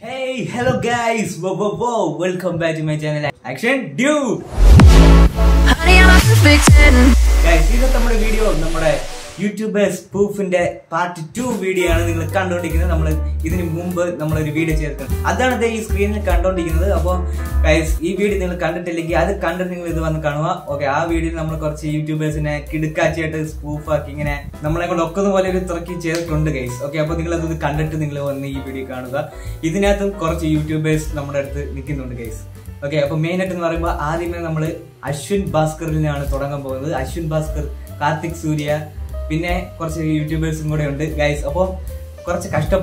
Hey, hello guys! Whoa, whoa, whoa! Welcome back to my channel, Action Dude! Guys, this is our video. Our YouTuber's spoof in part 2 video. You can see this video. That's why you screen. Guys, this video you can see. That's why okay, that video we have YouTubers and spoof. Guys. Okay, you can see this video. This is YouTubers guys. Okay, so main at Ashwin Bhaskar. Ashwin Bhaskar, Karthik Surya, YouTubers guys. So, video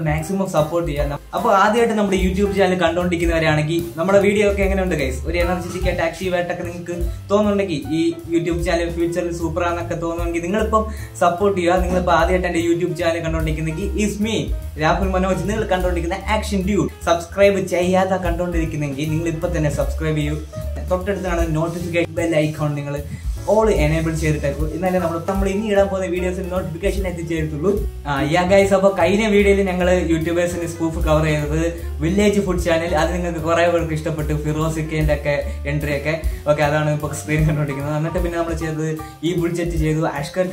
maximum support. So, YouTube channel video guys. Taxi YouTube channel future super support YouTube channel is me. Action Dude. Subscribe notification bell icon. All enabled share taku. Videos and notification at the yeah, guys, about Kaina video in YouTubers and spoof cover village food channel. I think the Koraver Christopher to Firosik and Entry. Okay, I don't screen and Ashkar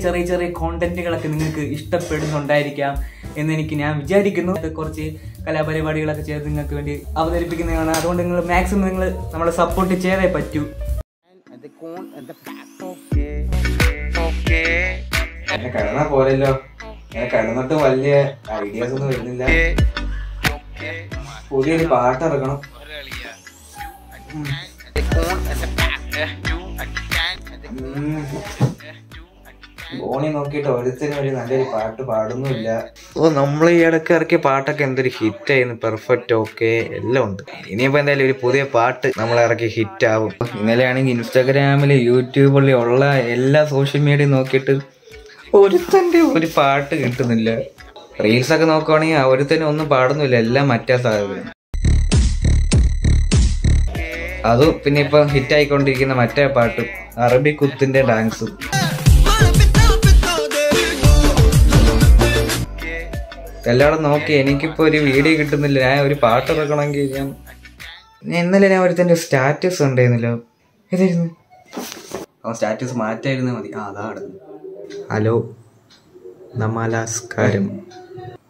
Cherry content and then Jerry maximum support you. And the cone and the pack. Only no kid or it's another part to pardon. Oh, normally a Kirk part can be hit in perfect okay alone. Even the little put a part, Namalaki hit out. In the landing Instagram, YouTube, all social media no kid. Oh, it's a part into the lab. Reelsakano Connie, I would say on the pardon will Ella Matta. Ado Pinipa hit icon taking the Matta part, Arabic Kutin the dance. Okay, any keep for you get to the library part of the congregation. In the everything is status on the love. It isn't our status martyred in the other. Hello Namalas Karim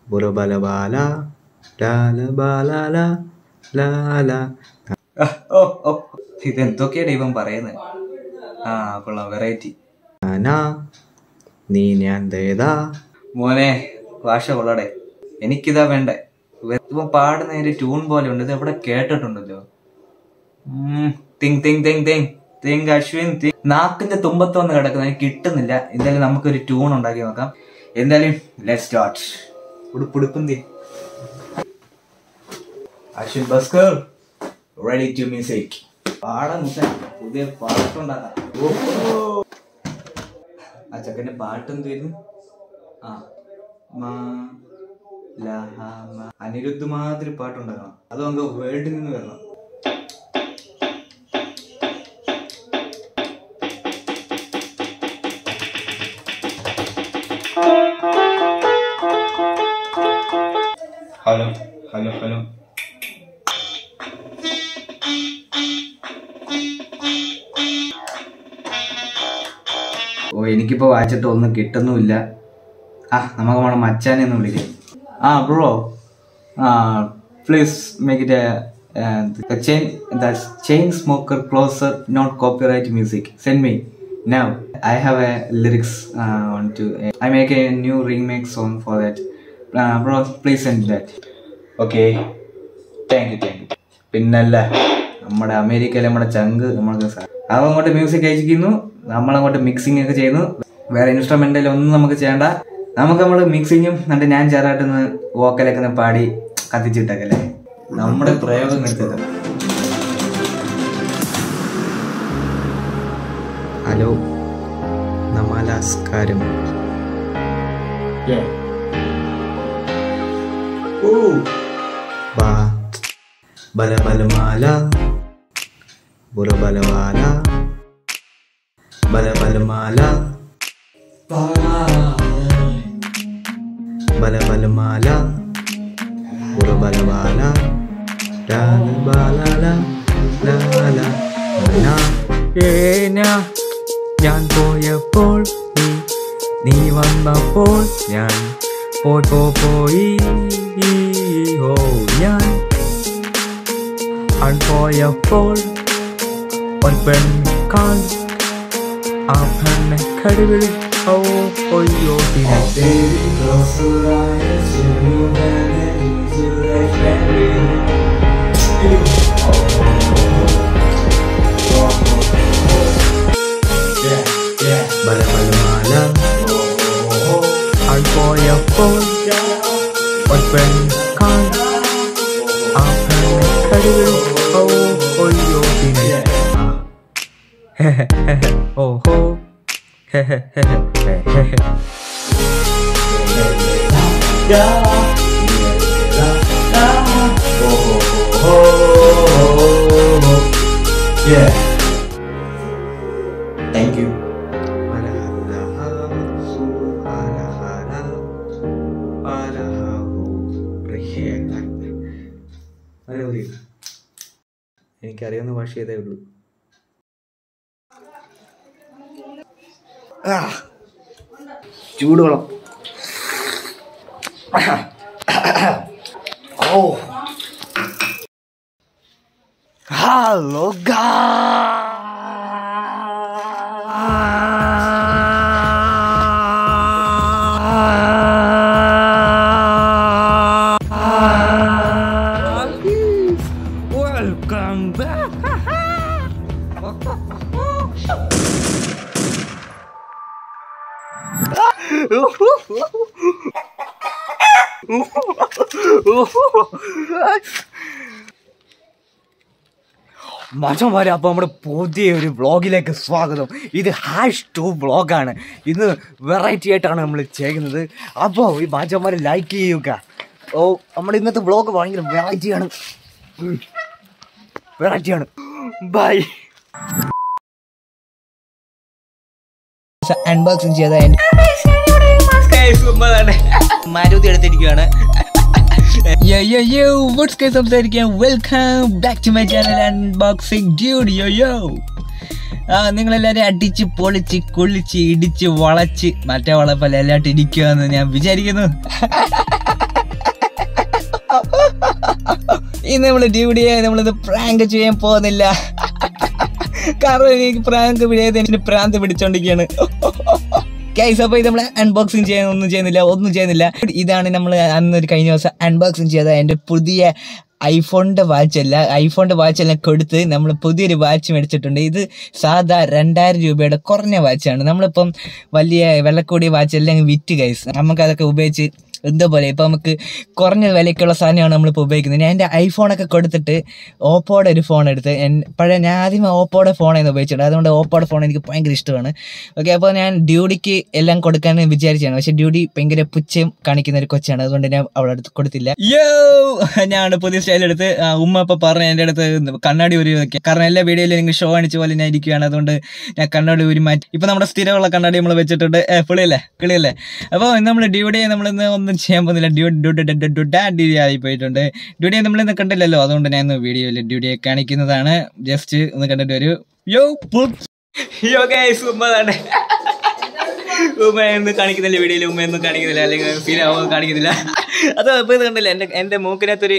Burobalabala Dalabalala Lala. Oh, he then took it even Parana. Ah, full of variety. Anna Ninian Deda Mone Washa Volade. Any kid of Vendai. With one part and a tune ball under the catered under the thing, Ashwin, thing. Knock in the Tumbaton, the kitten in the Namakuri tune on Dagaka. In the limb, let's start. Put up on the Ashwin Bhaskar, ready to music. Pardon, sir, who they part on that. Oh, I check in a part on the ah. Ma la ma. I needed the mother part on the along the world in the world. Hello, hello, hello. Oh, any keep a watch at all the kitten. Ah, I'm going to match it. Ah, bro. Please make it a chain. That's chain smoker closer, not copyright music. Send me now. I have a lyrics on to. I make a new remake song for that. Bro, please send that. Okay. Thank you, thank you. Pinnalla. Namada America, namada changu, namada sa. Avan gote music ejikinu. Namala gote mixing ejikinu. Where instrumental onnu namaku cheyanda. We mixing and then Nanjara walk like a party. Kathijitagale. Number of prayers and etc. Hello, Namalas Karim. Yeah. Ooh. Ba Bala bala mala, bura bala wala, bala bala mala, bala bala mala, bura bala wala, dal bala la la la na. Ena, yan poyapol ni, ni vanapol yan, poy poy ho yan. And for your phone, open call, open credibility, oh, your baby, close your eyes, you knew that it is your life. Yeah, yeah, bala bala mala. And for your phone, open call, open credibility. Oh, yo, yeah. Oh, ho. Yeah. Thank you. Hallelujah. എനിക്കറിയാവുന്ന ഭാഷ ഇതേ ഉള്ളൂ. ചൂടുവെള്ളം. Hello മച്ചന്മാരെ, അപ്പോൾ നമ്മുടെ പുതിയ ഒരു വ്ളോഗിലേക്ക് സ്വാഗതം. ഇത് #2 വ്ളോഗാണ്. ഇന്ന് വെറൈറ്റി ആയിട്ടാണ് നമ്മൾ ചെയ്യുന്നത്. അപ്പോൾ ഈ മച്ചന്മാരെ ലൈക്ക് ചെയ്യുക. ഓ, നമ്മുടെ ഇന്നത്തെ വ്ളോഗ് ഭയങ്കര വെറൈറ്റിയാണ്. ബൈ. അൺബോക്സിംഗ് ചെയ്ത മാരുതി എടുത്തിരിക്കുകയാണ്. സംസാരിക്കാം. Welcome back to my channel unboxing dude. നിങ്ങളെല്ലാവരും അടിച്ച് പൊളിച്ച് കുളിച്ച് ഇടിച്ച് വളച്ച് മറ്റേ വളപ്പല്ല എല്ലായിട്ട് ഇടിക്കുകയെന്ന് ഞാൻ വിചാരിക്കുന്നു. ഇന്ന് നമ്മൾ ഡ്യൂഡിയെ നമ്മളിത് പ്രാങ്ക് ചെയ്യാൻ പോകുന്നില്ല. കാരണം എനിക്ക് പ്രാങ്ക് പിടിയാതെ എനിക്ക് പ്രാന്ത് പിടിച്ചോണ്ടിരിക്കുകയാണ്. ഗൈസ്, അപ്പോൾ ഇത് നമ്മൾ അൺബോക്സിങ് ഒന്നും ചെയ്യുന്നില്ല. ഇതാണ് നമ്മൾ അന്നൊരു കഴിഞ്ഞ ദിവസം അൺബോക്സിങ് ചെയ്ത എൻ്റെ പുതിയ ഐഫോണിൻ്റെ വാച്ചെല്ലാം കൊടുത്ത് നമ്മൾ പുതിയൊരു വാച്ച് മേടിച്ചിട്ടുണ്ട്. ഇത് സാധാ 2000 രൂപയുടെ കുറഞ്ഞ വാച്ചാണ്. നമ്മളിപ്പം വലിയ വെള്ളക്കൂടിയ വാച്ചെല്ലാം വിറ്റ് ഗൈസ്. നമുക്കതൊക്കെ ഉപയോഗിച്ച് എന്താ പോലെ ഇപ്പോൾ നമുക്ക് കുറഞ്ഞ വിലയ്ക്കുള്ള സാധനമാണ് നമ്മളിപ്പോൾ ഉപയോഗിക്കുന്നത്. ഞാൻ എൻ്റെ ഐഫോണൊക്കെ കൊടുത്തിട്ട് ഓപ്പോയുടെ ഒരു ഫോൺ എടുത്ത് ഞാൻ ആദ്യമേ ഓപ്പോയുടെ ഫോണായിരുന്നു ഉപയോഗിച്ചിട്ടുണ്ട്. അതുകൊണ്ട് ഓപ്പോയുടെ ഫോൺ എനിക്ക് ഭയങ്കര ഇഷ്ടമാണ്. ഓക്കെ, അപ്പോൾ ഞാൻ ഡ്യൂഡിക്ക് എല്ലാം കൊടുക്കാൻ വിചാരിച്ചാണ്. പക്ഷേ ഡ്യൂഡി ഭയങ്കര പുച്ഛം കാണിക്കുന്ന ഒരു കൊച്ചാണ്. അതുകൊണ്ട് ഞാൻ അവളെ അടുത്ത് കൊടുത്തില്ല. ഞാൻ പുതിയ സ്റ്റൈലെടുത്ത് ഉമ്മ ഇപ്പോൾ പറഞ്ഞു എൻ്റെ അടുത്ത് കണ്ണാടി ഒരു വയ്ക്കുക. കാരണം എല്ലാ വീഡിയോയിലും എനിക്ക് ഷോ കാണിച്ച പോലെ ഞാൻ ഇരിക്കുകയാണ്. അതുകൊണ്ട് ഞാൻ കണ്ണാടി ഒരു മാറ്റി ഇപ്പോൾ നമ്മുടെ സ്ഥിരമുള്ള കണ്ണാടി നമ്മൾ വെച്ചിട്ടുണ്ട്. കിളിയല്ലേ. അപ്പോൾ നമ്മൾ ഡ്യൂഡിയെ നമ്മളിന്ന് ചെയ്യാൻ പോകുന്നില്ല. ഡ്യൂഡിയെ ആയിപ്പോയിട്ടുണ്ട്. ഡ്യൂഡിയെ നമ്മളിന്ന് കണ്ടില്ലല്ലോ. അതുകൊണ്ട് ഞാൻ വീഡിയോയിൽ ഡ്യൂഡിയെ കാണിക്കുന്നതാണ്. ജസ്റ്റ് ഒന്ന് കണ്ടിട്ട് ഒരു ഉമ്മ എന്ന് കാണിക്കുന്നില്ല വീഡിയോയിൽ. ഉമ്മ എന്ന് കാണിക്കുന്നില്ല, അല്ലെങ്കിൽ ഫീലാവും കാണിക്കുന്നില്ല. അതോ ഇപ്പോൾ ഇത് കണ്ടില്ല, എൻ്റെ മൂക്കിനകത്തൊരു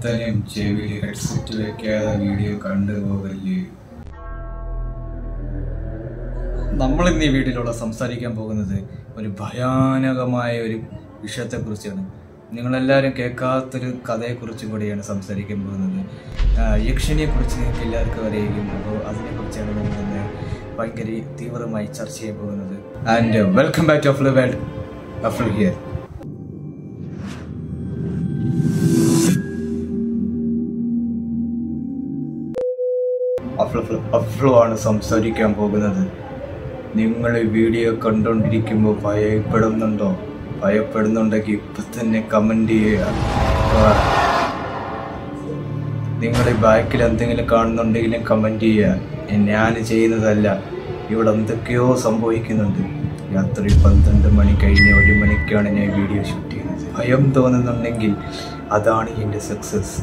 അത്തരം ചെവിയിൽ ഹെഡ്സെറ്റ് വെക്കാതെ വീഡിയോ കണ്ടുപോകല്ലേ. നമ്മളിന്ന് ഈ വീഡിയോയിലൂടെ സംസാരിക്കാൻ പോകുന്നത് ഒരു ഭയാനകമായ ഒരു വിഷയത്തെക്കുറിച്ചാണ്. നിങ്ങളെല്ലാവരും കേൾക്കാത്തൊരു കഥയെക്കുറിച്ചും കൂടിയാണ് സംസാരിക്കാൻ പോകുന്നത്. യക്ഷനെക്കുറിച്ച് നിങ്ങൾക്ക് എല്ലാവർക്കും അറിയാം. അപ്പോൾ അതിനെക്കുറിച്ചാണ് നമ്മളിന്ന് ഭയങ്കര തീവ്രമായി ചർച്ച ചെയ്യാൻ പോകുന്നത്. And welcome back to AF World. AF World here. AF World ആണ് സംസാരിക്കാൻ പോകുന്നത്. നിങ്ങൾ ഈ വീഡിയോ കണ്ടുകൊണ്ടിരിക്കുമ്പോൾ ഭയപ്പെടുന്നുണ്ടോ? ഭയപ്പെടുന്നുണ്ടെങ്കിൽ ഇപ്പം തന്നെ കമൻറ്റ് ചെയ്യുക. നിങ്ങളുടെ ബാക്കിൽ എന്തെങ്കിലും കാണുന്നുണ്ടെങ്കിലും കമൻറ്റ് ചെയ്യുക. ഞാൻ ചെയ്യുന്നതല്ല, ഇവിടെ എന്തൊക്കെയോ സംഭവിക്കുന്നുണ്ട്. രാത്രി 12 മണി കഴിഞ്ഞ് 1 മണിക്കാണ് ഞാൻ വീഡിയോ ഷൂട്ട് ചെയ്യുന്നത്. ഭയം തോന്നുന്നുണ്ടെങ്കിൽ അതാണ് എൻ്റെ സക്സസ്.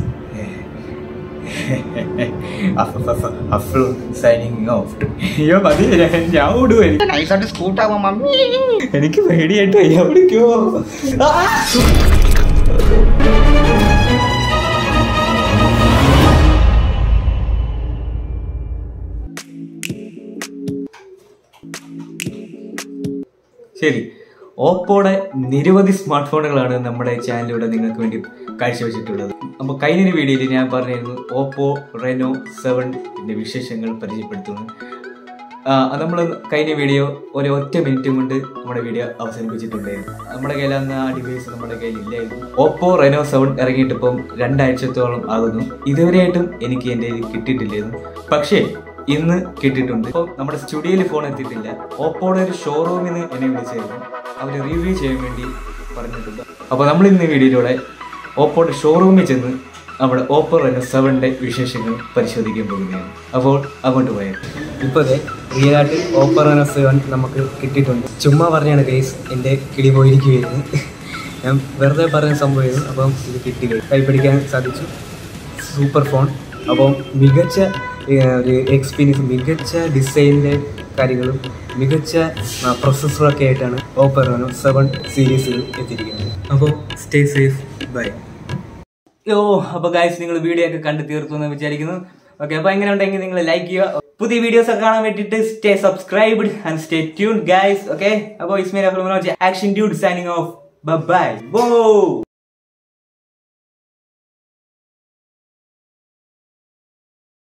എനിക്ക് പേടിയായിട്ട് എവിടേക്കോ. ശരി, ഓപ്പോയുടെ നിരവധി സ്മാർട്ട് ഫോണുകളാണ് നമ്മുടെ ചാനലിലൂടെ നിങ്ങൾക്ക് വേണ്ടി കാഴ്ചവെച്ചിട്ടുള്ളത്. അപ്പോൾ കഴിഞ്ഞൊരു വീഡിയോയിൽ ഞാൻ പറഞ്ഞിരുന്നു ഓപ്പോ റെനോ 7ൻ്റെ വിശേഷങ്ങൾ പരിചയപ്പെടുത്തുന്നു. നമ്മൾ കഴിഞ്ഞ വീഡിയോ ഒരു 1 മിനിറ്റ് കൊണ്ട് നമ്മുടെ വീഡിയോ അവസാനിപ്പിച്ചിട്ടുണ്ടായിരുന്നു. നമ്മുടെ കയ്യിൽ അന്ന് ആ ഡിവൈസ് നമ്മുടെ കയ്യിലില്ലായിരുന്നു. ഓപ്പോ റെനോ 7 ഇറങ്ങിയിട്ടിപ്പം 2 ആഴ്ചത്തോളം ആകുന്നു. ഇതുവരെയായിട്ടും എനിക്ക് എൻ്റെ കയ്യിൽ കിട്ടിയിട്ടില്ലായിരുന്നു. പക്ഷേ ഇന്ന് കിട്ടിയിട്ടുണ്ട്. ഇപ്പോൾ നമ്മുടെ സ്റ്റുഡിയോയിൽ ഫോൺ എത്തിയിട്ടില്ല. ഓപ്പോയുടെ ഒരു ഷോറൂമിൽ നിന്ന് എന്നെ വിളിച്ചായിരുന്നു. അവർ റിവ്യൂ ചെയ്യാൻ വേണ്ടി പറഞ്ഞിട്ടുണ്ട്. അപ്പോൾ നമ്മൾ ഇന്ന് വീഡിയോയിലൂടെ ഓപ്പോയുടെ ഷോറൂമിൽ ചെന്ന് നമ്മുടെ ഓപ്പോ റെനോ 7ൻ്റെ വിശേഷങ്ങൾ പരിശോധിക്കാൻ പോകുകയാണ്. അപ്പോൾ അങ്ങോട്ട് പോയാൽ ഇപ്പോൾ റിയലായിട്ട് ഓപ്പോ റെനോ 7 നമുക്ക് കിട്ടിയിട്ടുണ്ട്. ചുമ്മാ പറഞ്ഞാണ് ഗൈസ്, എൻ്റെ കിളി പോയിരിക്കുകയായിരുന്നു. ഞാൻ വെറുതെ പറഞ്ഞ സംഭവമായിരുന്നു. അപ്പം ഇത് കിട്ടി, കൈപ്പിടിക്കാൻ സാധിച്ചു. Super phone. അപ്പം മികച്ച ഒരു എക്സ്പീരിയൻസ്, മികച്ച ഡിസൈനിൻ്റെ കാര്യങ്ങളും മികച്ച പ്രൊസസ്സറൊക്കെ ആയിട്ടാണ് ഓപ്പോ റെനോ 7 സീരീസിൽ എത്തിയിരിക്കുന്നത്. അപ്പോൾ സ്റ്റേ സേഫ്, ബൈ. ഓ അപ്പോൾ ഗൈസ്, നിങ്ങൾ വീഡിയോ ഒക്കെ കണ്ടു തീർത്തു എന്ന് വിചാരിക്കുന്നു. ഓക്കെ, അപ്പോൾ എങ്ങനെ ഉണ്ടെങ്കിൽ നിങ്ങൾ ലൈക്ക് ചെയ്യുക. പുതിയ വീഡിയോസ് ഒക്കെ കാണാൻ വേണ്ടിയിട്ട് stay subscribed and stay tuned guys. Okay, അപ്പോൾ Ismeen action dude signing off. By.